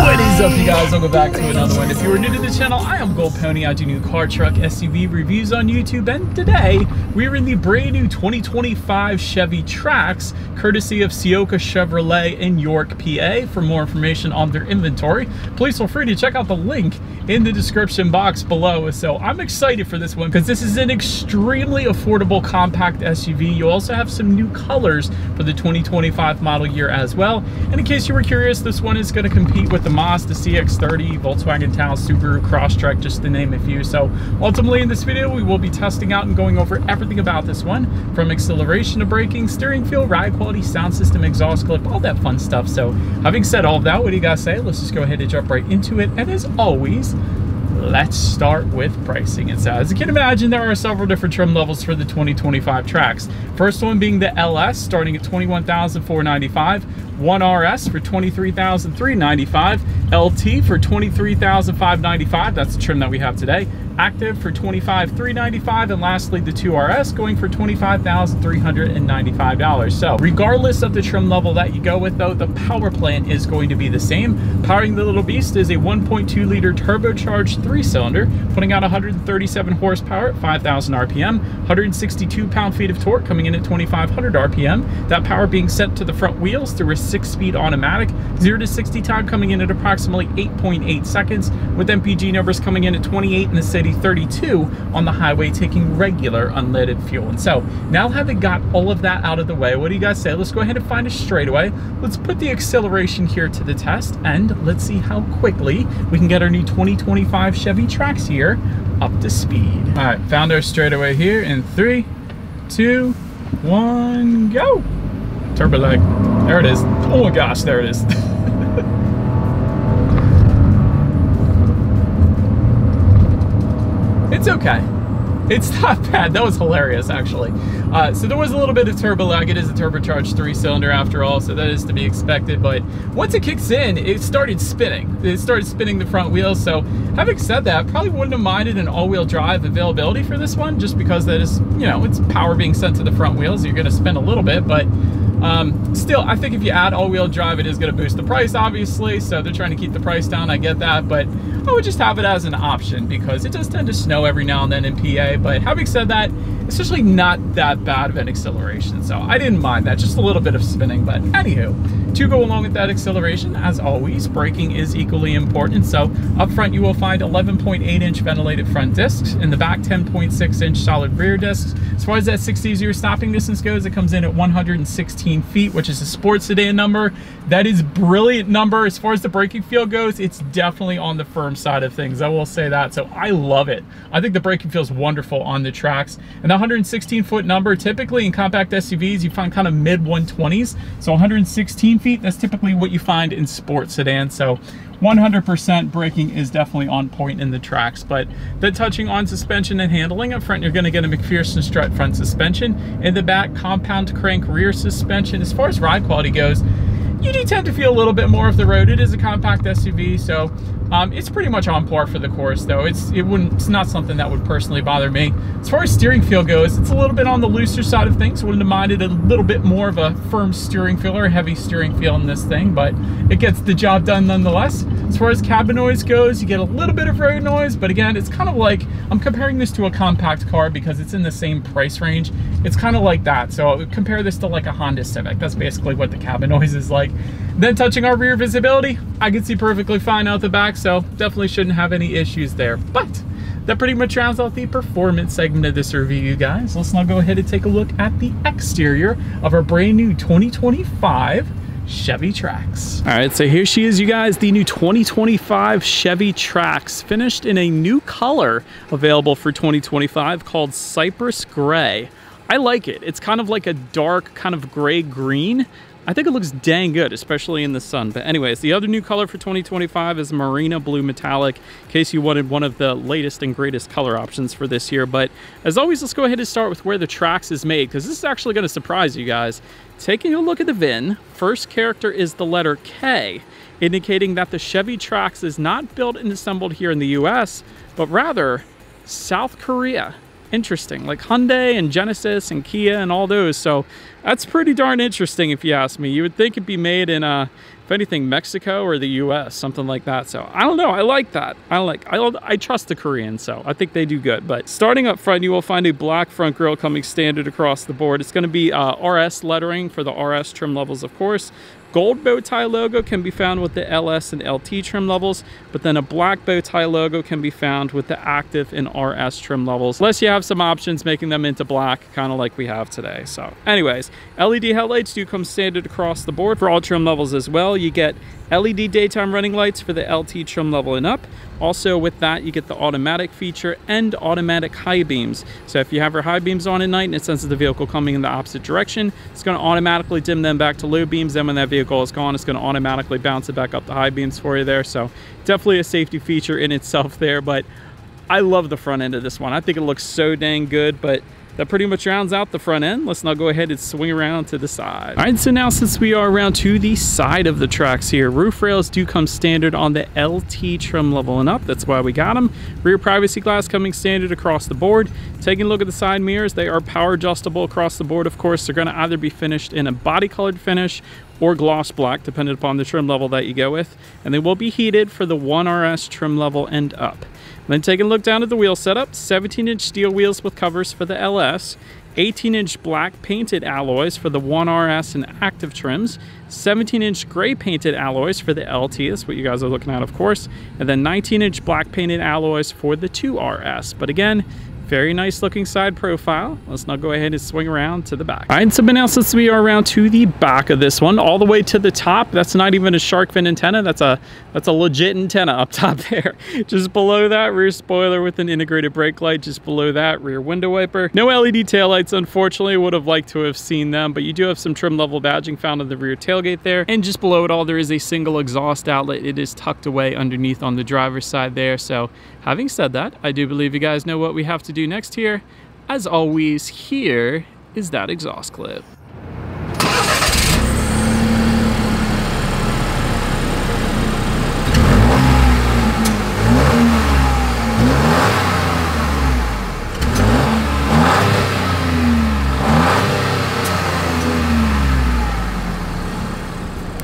What is up, you guys? Welcome back to another one. If you are new to the channel, I am Gold Pony. I do new car, truck, SUV reviews on YouTube, and today we are in the brand new 2025 Chevy Trax, courtesy of Sioka Chevrolet in York, PA. For more information on their inventory, please feel free to check out the link in the description box below. So I'm excited for this one because this is an extremely affordable compact SUV. You also have some new colors for the 2025 model year as well. And in case you were curious, this one is going to compete with the Mazda CX-30, Volkswagen Taos, Subaru Crosstrek, just to name a few. So ultimately in this video, we will be testing out and going over everything about this one, from acceleration to braking, steering feel, ride quality, sound system, exhaust clip, all that fun stuff. So having said all of that, what do you guys say? Let's just go ahead and jump right into it. And as always, let's start with pricing. And so, as you can imagine, there are several different trim levels for the 2025 Trax. First one being the LS, starting at $21,495. 1RS for $23,395. LT for $23,595. That's the trim that we have today. Active for $25,395, and lastly the 2RS going for $25,395. So regardless of the trim level that you go with, though, the power plant is going to be the same. Powering the little beast is a 1.2 liter turbocharged 3-cylinder, putting out 137 horsepower at 5,000 RPM, 162 pound-feet of torque coming in at 2,500 RPM. That power being sent to the front wheels through a 6-speed automatic, 0 to 60 time coming in at approximately 8.8 seconds, with MPG numbers coming in at 28 in the city, 32 on the highway, taking regular unleaded fuel. And so, now having got all of that out of the way, what do you guys say? Let's go ahead and find a straightaway. Let's put the acceleration here to the test, and let's see how quickly we can get our new 2025 Chevy Trax here up to speed. All right, found our straightaway here in 3, 2, 1, go. Turbo lag. There it is. Oh my gosh, there it is. It's okay. It's not bad. That was hilarious, actually. So there was a little bit of turbo lag. It is a turbocharged 3-cylinder after all, so that is to be expected. But once it kicks in, it started spinning. It started spinning the front wheels. So having said that, probably wouldn't have minded an all-wheel drive availability for this one, just because that is, you know, it's power being sent to the front wheels. You're going to spin a little bit, but still, I think if you add all-wheel drive, it is going to boost the price, obviously, so they're trying to keep the price down. I get that, but I would just have it as an option because it does tend to snow every now and then in PA. But having said that, it's actually not that bad of an acceleration, so I didn't mind that. Just a little bit of spinning, but anywho, to go along with that acceleration, as always, braking is equally important. So up front, you will find 11.8-inch ventilated front discs. In the back, 10.6-inch solid rear discs. As far as that 60-year stopping distance goes, it comes in at 116 feet, which is a sports sedan number. That is brilliant number. As far as the braking feel goes, it's definitely on the firm side of things, I will say that. So I love it. I think the braking feels wonderful on the Trax. And the 116 foot number, typically in compact SUVs, you find kind of mid 120s. So 116 feet, that's typically what you find in sports sedans. So 100% braking is definitely on point in the Trax. But then touching on suspension and handling, up front you're going to get a McPherson strut front suspension. In the back, compound crank rear suspension. As far as ride quality goes, you do tend to feel a little bit more of the road. It is a compact SUV, so it's pretty much on par for the course, though. It's not something that would personally bother me. As far as steering feel goes, it's a little bit on the looser side of things. Wouldn't have minded a little bit more of a firm steering feel or a heavy steering feel in this thing, but it gets the job done nonetheless. As far as cabin noise goes, you get a little bit of road noise, but again, it's kind of like, I'm comparing this to a compact car because it's in the same price range. It's kind of like that. So I would compare this to like a Honda Civic. That's basically what the cabin noise is like. Then touching our rear visibility, I can see perfectly fine out the back, so definitely shouldn't have any issues there. But that pretty much rounds out the performance segment of this review, you guys. Let's now go ahead and take a look at the exterior of our brand new 2025 Chevy Trax. All right, so here she is, you guys, the new 2025 Chevy Trax, finished in a new color available for 2025 called Cypress Gray. I like it. It's kind of like a dark kind of gray green. I think it looks dang good, especially in the sun. But anyways, the other new color for 2025 is Marina Blue Metallic, in case you wanted one of the latest and greatest color options for this year. But as always, let's go ahead and start with where the Trax is made, because this is actually going to surprise you guys. Taking a look at the VIN, first character is the letter K, indicating that the Chevy Trax is not built and assembled here in the US, but rather South Korea. interesting, like Hyundai and Genesis and Kia and all those. So that's pretty darn interesting if you ask me. You would think it'd be made in, if anything, Mexico or the US, something like that. So I don't know. I like that. I trust the Koreans, so I think they do good. But starting up front, you will find a black front grille coming standard across the board. It's going to be RS lettering for the RS trim levels, of course. Gold bow tie logo can be found with the LS and LT trim levels, but then a black bow tie logo can be found with the active and RS trim levels, unless you have some options making them into black, kind of like we have today. So anyways, LED headlights do come standard across the board for all trim levels as well. You get LED daytime running lights for the LT trim level and up. Also with that, you get the automatic feature and automatic high beams. So if you have your high beams on at night and it senses the vehicle coming in the opposite direction, it's going to automatically dim them back to low beams. Then when that vehicle is gone, it's going to automatically bounce it back up to high beams for you there. So definitely a safety feature in itself there, but I love the front end of this one. I think it looks so dang good, but that pretty much rounds out the front end. Let's now go ahead and swing around to the side. All right, so now since we are around to the side of the Trax here, roof rails do come standard on the LT trim level and up. That's why we got them. Rear privacy glass coming standard across the board. Taking a look at the side mirrors, they are power adjustable across the board. Of course, they're gonna either be finished in a body colored finish or gloss black, depending upon the trim level that you go with. And they will be heated for the 1RS trim level and up. Then taking a look down at the wheel setup, 17-inch steel wheels with covers for the LS, 18-inch black painted alloys for the 1RS and active trims, 17-inch gray painted alloys for the LT, is what you guys are looking at, of course, and then 19-inch black painted alloys for the 2RS. But again, very nice looking side profile. Let's now go ahead and swing around to the back. All right, so now since we are around to the back of this one, all the way to the top, that's not even a shark fin antenna. That's a legit antenna up top there. Just below that, rear spoiler with an integrated brake light. Just below that, rear window wiper. No LED taillights, unfortunately. Would have liked to have seen them, but you do have some trim level badging found on the rear tailgate there. And just below it all, there is a single exhaust outlet. It is tucked away underneath on the driver's side there. So having said that, I do believe you guys know what we have to do next here. As always, here is that exhaust clip.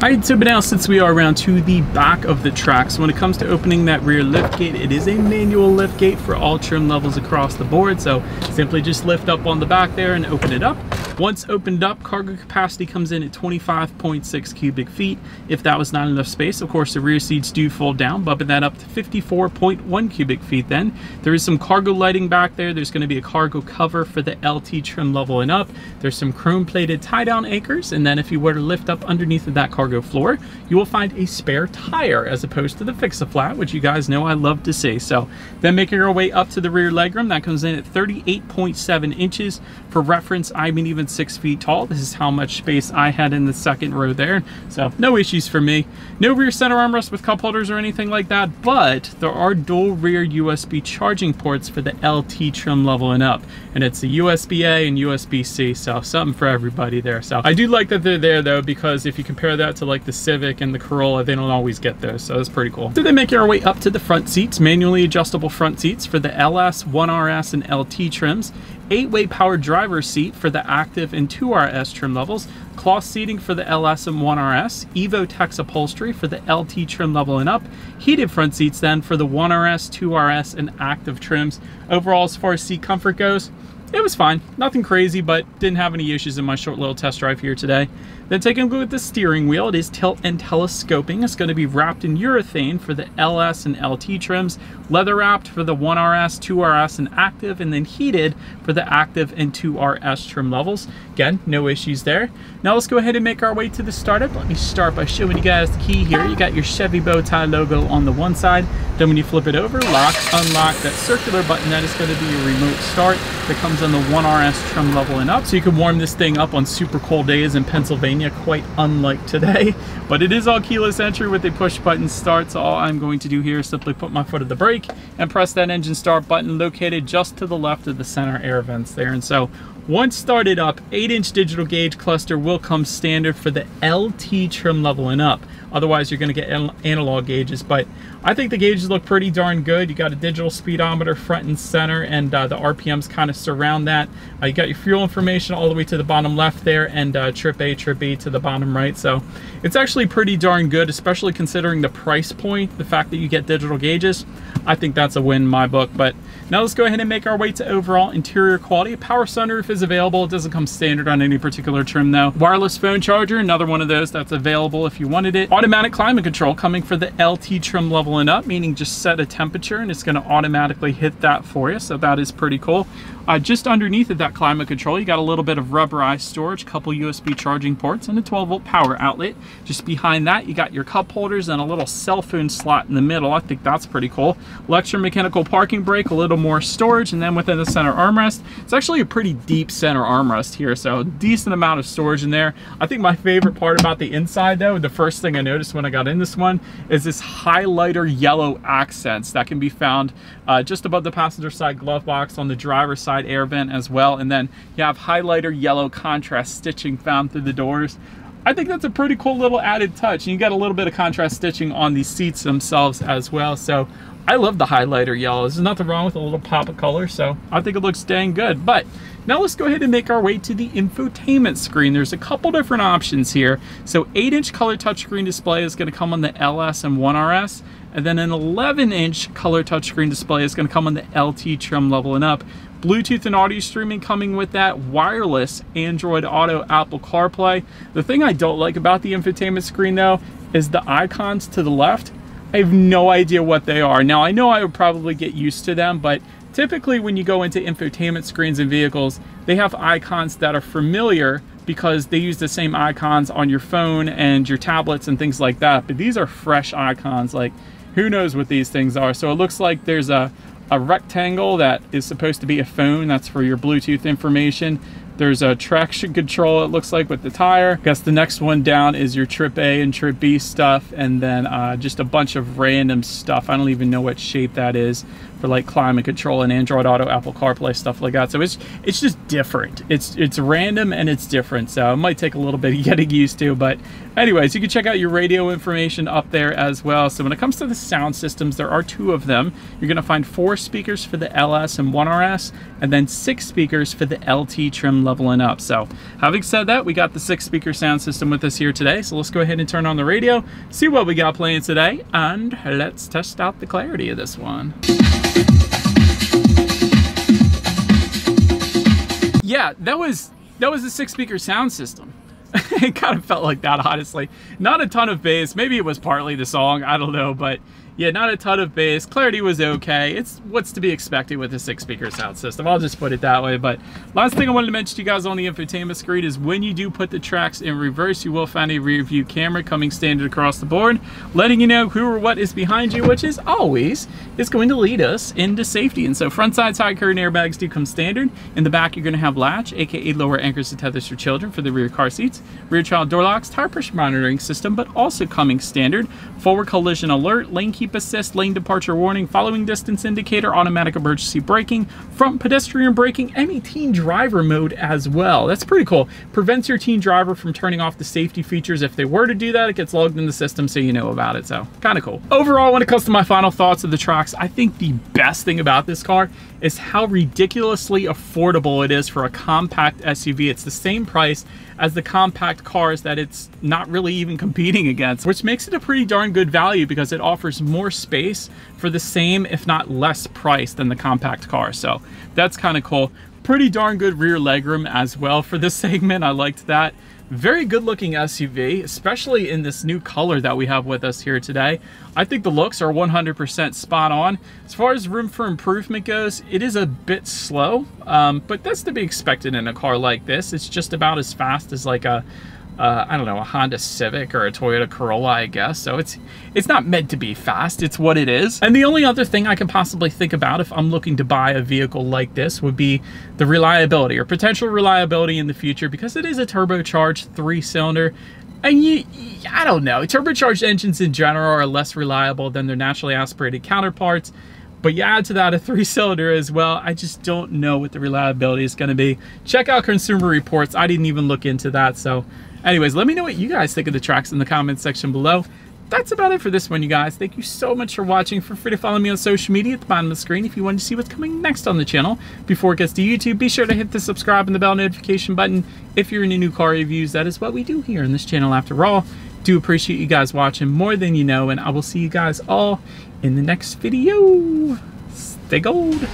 Alright, so now since we are around to the back of the Trax, when it comes to opening that rear lift gate, it is a manual lift gate for all trim levels across the board. So simply just lift up on the back there and open it up. Once opened up, cargo capacity comes in at 25.6 cubic feet. If that was not enough space, of course, the rear seats do fold down, bumping that up to 54.1 cubic feet then. There is some cargo lighting back there. There's going to be a cargo cover for the LT trim level and up. There's some chrome-plated tie-down anchors. And then if you were to lift up underneath of that cargo floor, you will find a spare tire as opposed to the fix-a-flat, which you guys know I love to see. So then making our way up to the rear legroom, that comes in at 38.7 inches. For reference, I mean, even 6 feet tall. This is how much space I had in the second row there. So no issues for me. No rear center armrest with cup holders or anything like that, but there are dual rear USB charging ports for the LT trim level and up. And it's the USB-A and USB-C, so something for everybody there. So I do like that they're there though, because if you compare that to like the Civic and the Corolla, they don't always get those. So that's pretty cool. So then making our way up to the front seats, manually adjustable front seats for the LS, 1RS, and LT trims. 8-way power driver's seat for the active and 2RS trim levels, cloth seating for the LS and 1RS, Evo Tex upholstery for the LT trim level and up, heated front seats then for the 1RS, 2RS, and active trims. Overall, as far as seat comfort goes, it was fine. Nothing crazy, but didn't have any issues in my short little test drive here today. Then taking a look at the steering wheel, it is tilt and telescoping. It's going to be wrapped in urethane for the LS and LT trims, leather wrapped for the 1RS, 2RS, and active, and then heated for the active and 2RS trim levels. Again, no issues there. Now let's go ahead and make our way to the startup. Let me start by showing you guys the key here. You got your Chevy Bowtie logo on the one side. Then when you flip it over, lock, unlock that circular button. That is going to be your remote start that comes on the 1RS trim level and up. So you can warm this thing up on super cold days in Pennsylvania, quite unlike today. But it is all keyless entry with a push button start. So all I'm going to do here is simply put my foot at the brake and press that engine start button located just to the left of the center air vents there. And so once started up, 8-inch digital gauge cluster will come standard for the LT trim level and up. Otherwise, you're going to get analog gauges. But I think the gauges look pretty darn good. You got a digital speedometer front and center, and the RPMs kind of surround that. You got your fuel information all the way to the bottom left there, and trip A, trip B to the bottom right. So it's actually pretty darn good, especially considering the price point, the fact that you get digital gauges. I think that's a win in my book. But now let's go ahead and make our way to overall interior quality. Power sunroof is available. It doesn't come standard on any particular trim though. Wireless phone charger, another one of those that's available if you wanted it. Automatic climate control coming for the LT trim level and up, meaning just set a temperature and it's going to automatically hit that for you. So that is pretty cool. Just underneath of that climate control, you got a little bit of rubberized storage, a couple USB charging ports, and a 12-volt power outlet. Just behind that, you got your cup holders and a little cell phone slot in the middle. I think that's pretty cool. Electromechanical parking brake, a little more storage, and then within the center armrest, it's actually a pretty deep center armrest here, so a decent amount of storage in there. I think my favorite part about the inside though, the first thing I noticed when I got in this one, is this highlighter yellow accents that can be found just above the passenger side glove box, on the driver's side air vent as well, and then you have highlighter yellow contrast stitching found through the doors. I think that's a pretty cool little added touch, and you got a little bit of contrast stitching on the seats themselves as well. So I love the highlighter yellow. There's nothing wrong with a little pop of color, so I think it looks dang good. But now let's go ahead and make our way to the infotainment screen. There's a couple different options here. So 8-inch color touchscreen display is going to come on the LS and 1RS, and then an 11-inch color touchscreen display is going to come on the LT trim level and up. Bluetooth and audio streaming coming with that, wireless Android Auto, Apple CarPlay. The thing I don't like about the infotainment screen though is the icons to the left. I have no idea what they are. Now, I know I would probably get used to them, but typically when you go into infotainment screens in vehicles, they have icons that are familiar because they use the same icons on your phone and your tablets and things like that. But these are fresh icons. Like, who knows what these things are? So it looks like there's a rectangle that is supposed to be a phone. That's for your Bluetooth information. There's a traction control, it looks like, with the tire. I guess the next one down is your Trip A and Trip B stuff, and then just a bunch of random stuff. I don't even know what shape that is for, like, climate control and Android Auto, Apple CarPlay, stuff like that. So it's just different. It's random and it's different, so it might take a little bit of getting used to. But anyways, you can check out your radio information up there as well. So when it comes to the sound systems, there are two of them. You're gonna find 4 speakers for the LS and 1RS, and then 6 speakers for the LT trim leveling up. So having said that, we got the 6-speaker sound system with us here today. So let's go ahead and turn on the radio, see what we got playing today, and let's test out the clarity of this one. Yeah, that was the 6-speaker sound system. It kind of felt like that, honestly. Not a ton of bass. Maybe it was partly the song, I don't know, but yeah, not a ton of bass. Clarity was okay. It's what's to be expected with a 6-speaker sound system. I'll just put it that way. But last thing I wanted to mention to you guys on the infotainment screen is when you do put the Trax in reverse, you will find a rear view camera coming standard across the board, letting you know who or what is behind you, which is always is going to lead us into safety. And so front side side curtain airbags do come standard. In the back, you're going to have latch, aka lower anchors to tethers for children for the rear car seats, rear child door locks, tire pressure monitoring system, but also coming standard. Forward collision alert, lane keep assist, lane departure warning, following distance indicator, automatic emergency braking, front pedestrian braking, any teen driver mode as well. That's pretty cool. Prevents your teen driver from turning off the safety features. If they were to do that, it gets logged in the system so you know about it. So kind of cool. Overall, when it comes to my final thoughts of the Trax, I think the best thing about this car is how ridiculously affordable it is for a compact SUV. It's the same price as the compact cars that it's not really even competing against, which makes it a pretty darn good value because it offers more space for the same, if not less, price than the compact car. So that's kind of cool. Pretty darn good rear legroom as well for this segment. I liked that. Very good looking SUV, especially in this new color that we have with us here today. I think the looks are 100% spot on. As far as room for improvement goes, it is a bit slow, but that's to be expected in a car like this. It's just about as fast as like a I don't know, a Honda Civic or a Toyota Corolla, I guess. So it's not meant to be fast, it's what it is. And the only other thing I can possibly think about if I'm looking to buy a vehicle like this would be the reliability or potential reliability in the future, because it is a turbocharged 3-cylinder. And I don't know, turbocharged engines in general are less reliable than their naturally aspirated counterparts. But you add to that a 3-cylinder as well. I just don't know what the reliability is going to be. Check out Consumer Reports. I didn't even look into that. So anyways, let me know what you guys think of the Trax in the comments section below. That's about it for this one, you guys. Thank you so much for watching. Feel free to follow me on social media at the bottom of the screen if you want to see what's coming next on the channel. Before it gets to YouTube, be sure to hit the subscribe and the bell notification button if you're into new car reviews. That is what we do here on this channel after all. Do appreciate you guys watching more than you know, and I will see you guys all in the next video. Stay gold.